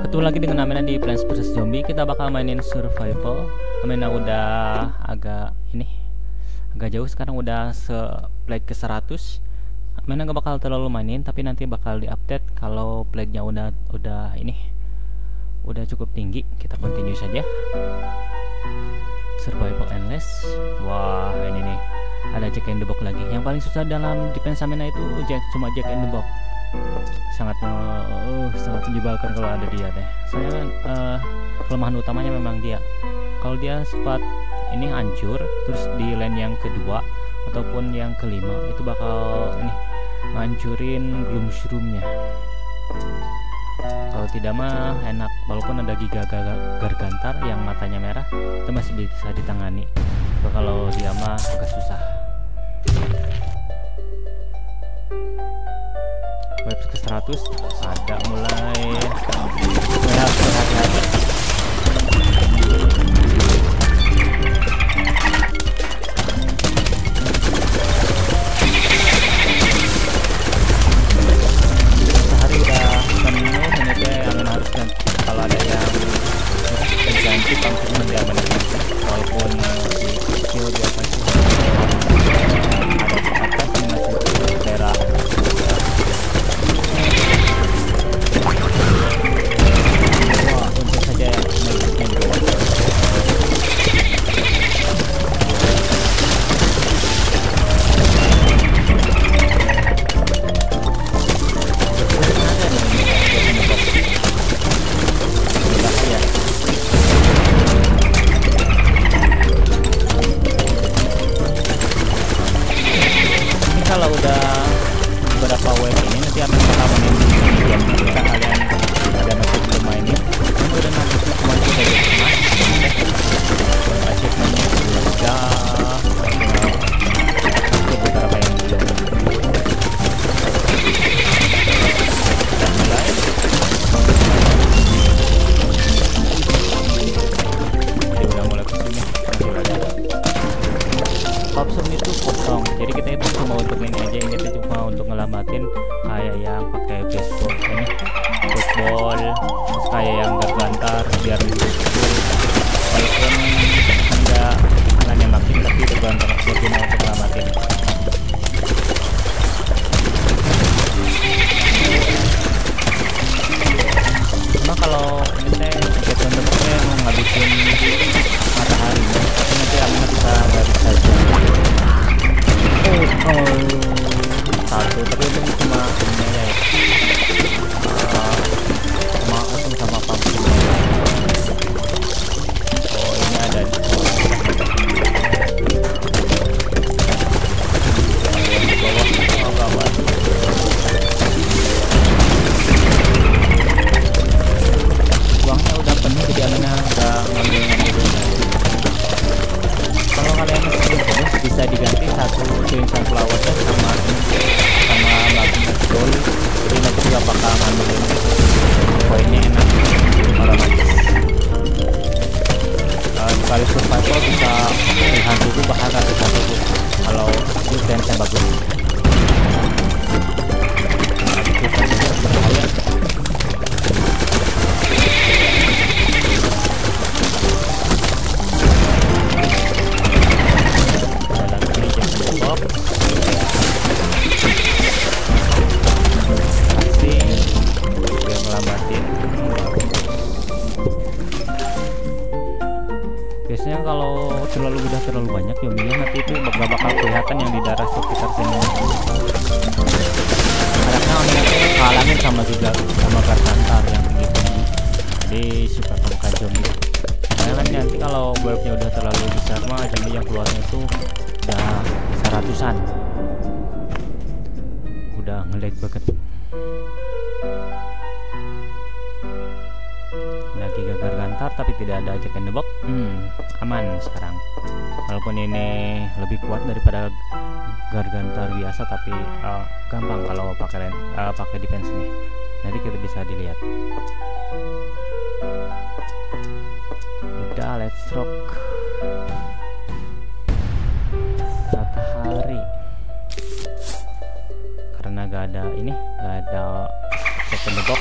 Ketemu lagi dengan Amenna di Plants vs. Zombies. Kita bakal mainin survival. Amenna udah agak jauh, sekarang udah plague ke 100. Amenna gak bakal terlalu mainin, tapi nanti bakal diupdate kalau plague-nya udah cukup tinggi. Kita continue saja. Survival Endless. Wah, ini nih. Ada Jack in the Box lagi. Yang paling susah dalam defense Amenna itu cuma Jack in the Box. Sangat menyebalkan kalau ada dia deh. Soalnya kelemahan utamanya memang dia. Kalau dia sempat ini hancur terus di lane yang kedua ataupun yang kelima itu bakal ngancurin Gloom Shroom-nya. Kalau tidak mah enak, walaupun ada Giga Gargantuar yang matanya merah itu masih bisa ditangani. Tapi kalau dia mah agak susah. Web ke 100 ada mulai hati-hati. Sehari udah minum, hanya dia yang harusnya kalau ada yang berganti langsung menjalankan, walaupun skill dia pasti ada atas masih daerah. Biasanya kalau terlalu udah terlalu banyak zombie-nya nanti itu bakal kelihatan yang di daerah sekitar sini. Karena mereka kalahnya sama juga sama Gargantuar yang begitu. Jadi suka tongkat zombie. Karena nanti kalau webnya udah terlalu besar mah zombie yang keluarnya itu udah 100-an. Udah ngelag banget. Giga Gargantuar tapi tidak ada Jack in the Box. Aman sekarang, walaupun ini lebih kuat daripada Gargantuar biasa, tapi gampang kalau pakai defense nih. Nanti kita bisa dilihat. Udah, let's rock. Matahari, karena gak ada Jack in the Box.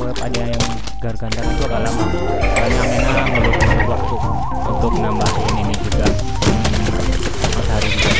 web ada yang Gargantuar itu agak lama karena Amenna membutuhkan waktu untuk nambahin ini juga matahari juga.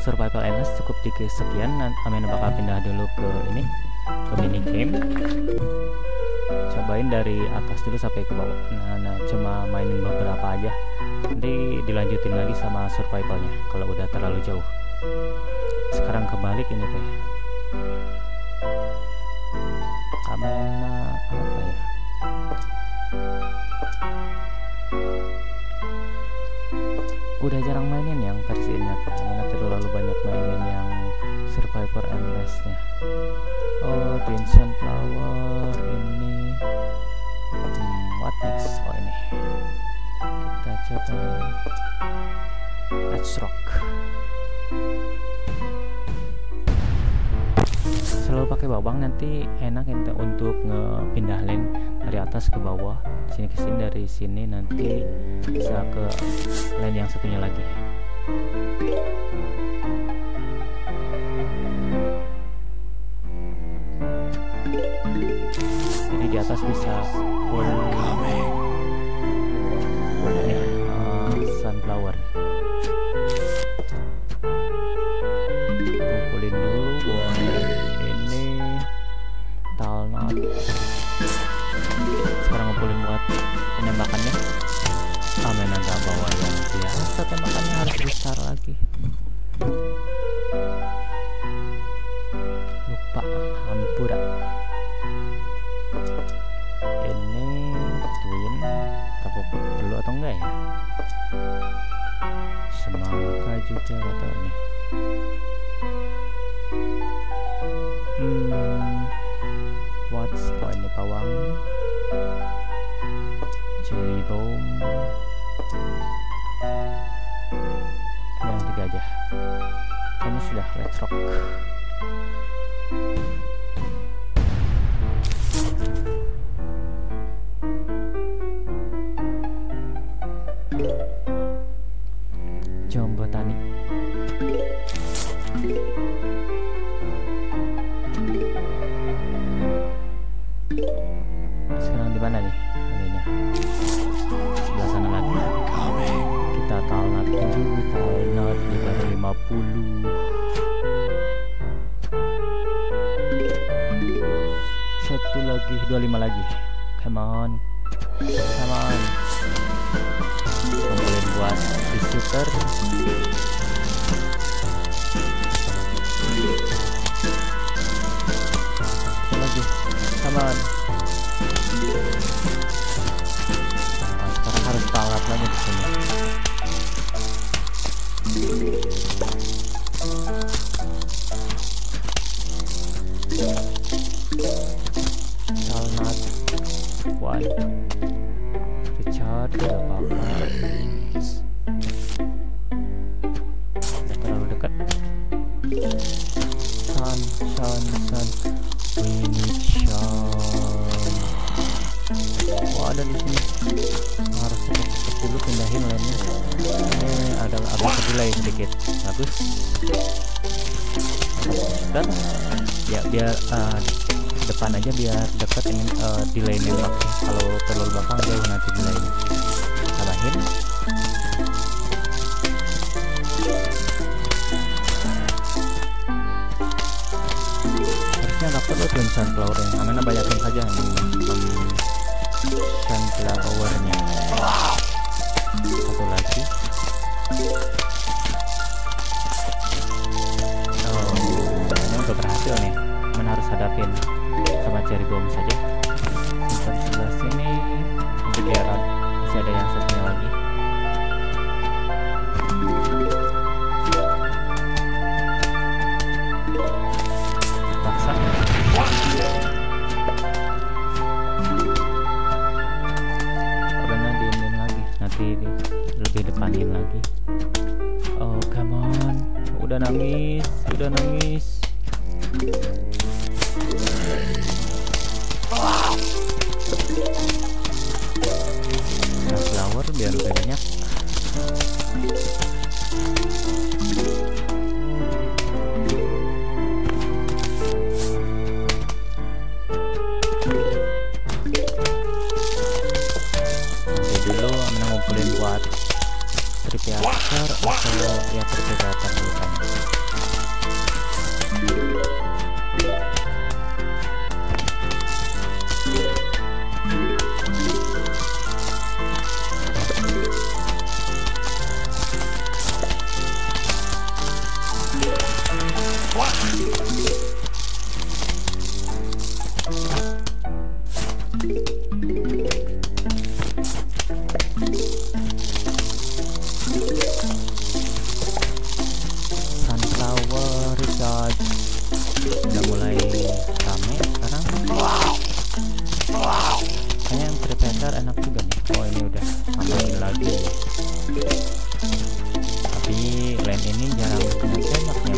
Survival Endless cukup dikit sekian. Amenna bakal pindah dulu ke ini, ke mini game. Cobain dari atas dulu sampai ke bawah. Nah, cuma mainin beberapa aja. Nanti dilanjutin lagi sama survivalnya kalau udah terlalu jauh. Sekarang kebalik ini teh. Amenna apa ya? Udah jarang mainin yang versi ini karena terlalu banyak mainin yang Survivor Endless-nya. Oh, Tinson Flower ini. What next? Oh, ini. Kita coba Let's Rock. Selalu pakai bawang nanti enak ente untuk ngepindah lane dari atas ke bawah, sini ke sini, dari sini nanti bisa ke lane yang satunya lagi. Jadi di atas bisa full tembakannya. Amenna nggak bawa yang biasa, tembakannya harus besar lagi. Lupa hampura. Ini twin tapi perlu atau enggak ya? Semangka juga atau nih. What's kok ini pawang? Cherry bomb. Yang tiga aja. Ini sudah let's rock. Jombo tani. Sekarang di mana nih? Adanya sebelah sana lagi. Kita tamat dulu, tamat 350. Satu lagi, 25 lagi. Come on, come on. Kemudian buat visitor. Lagi, come on. Sekarang harus tamat lagi di sini. Salnat one Richard tidak apa-apa. Tidak terlalu dekat. Sun we need sun. Oh ada di sini. Harus cepat-cepat dulu pindahin lainnya. Ini adalah agak kedelai sedikit. Bagus. Dan ya biar depan aja biar dekat ini delaynya belakang. Kalau terlalu belakang jauh nanti delaynya. Tambahin. Harusnya nggak perlu tuh sunflower-nya. Amenna banyakin saja yang sunflower-nya. Satu lagi. Berhasil nih, mana harus hadapin sama cherry bomb saja. Kita sebelah sini untuk geran masih ada yang satunya lagi. Paksa. Sebenarnya diinin lagi, nanti lebih depanin lagi. Oh come on, udah nangis, udah nangis. Nah, flower biar banyak. Nanti dulu Amenna ngumpulin buat tripiater atau ya tripiater dulu kan. Di panjang lagi yang sebelah sini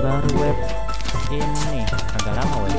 baru web ini agak lama web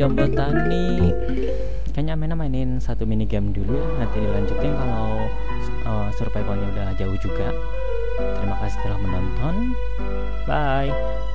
Jambal tani kayaknya Amenna mainin satu mini game dulu, nanti dilanjutin kalau survivalnya udah jauh juga. Terima kasih telah menonton, bye.